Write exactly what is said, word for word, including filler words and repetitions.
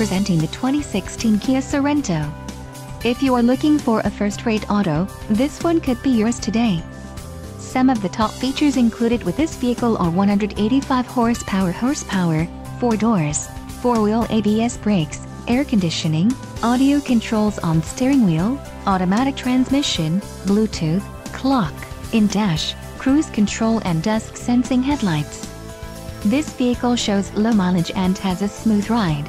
presenting the twenty sixteen Kia Sorento. If you are looking for a first-rate auto, this one could be yours today. Some of the top features included with this vehicle are one hundred eighty-five horsepower horsepower, four doors, four-wheel A B S brakes, air conditioning, audio controls on steering wheel, automatic transmission, Bluetooth, clock, in-dash, cruise control and dusk sensing headlights. This vehicle shows low mileage and has a smooth ride.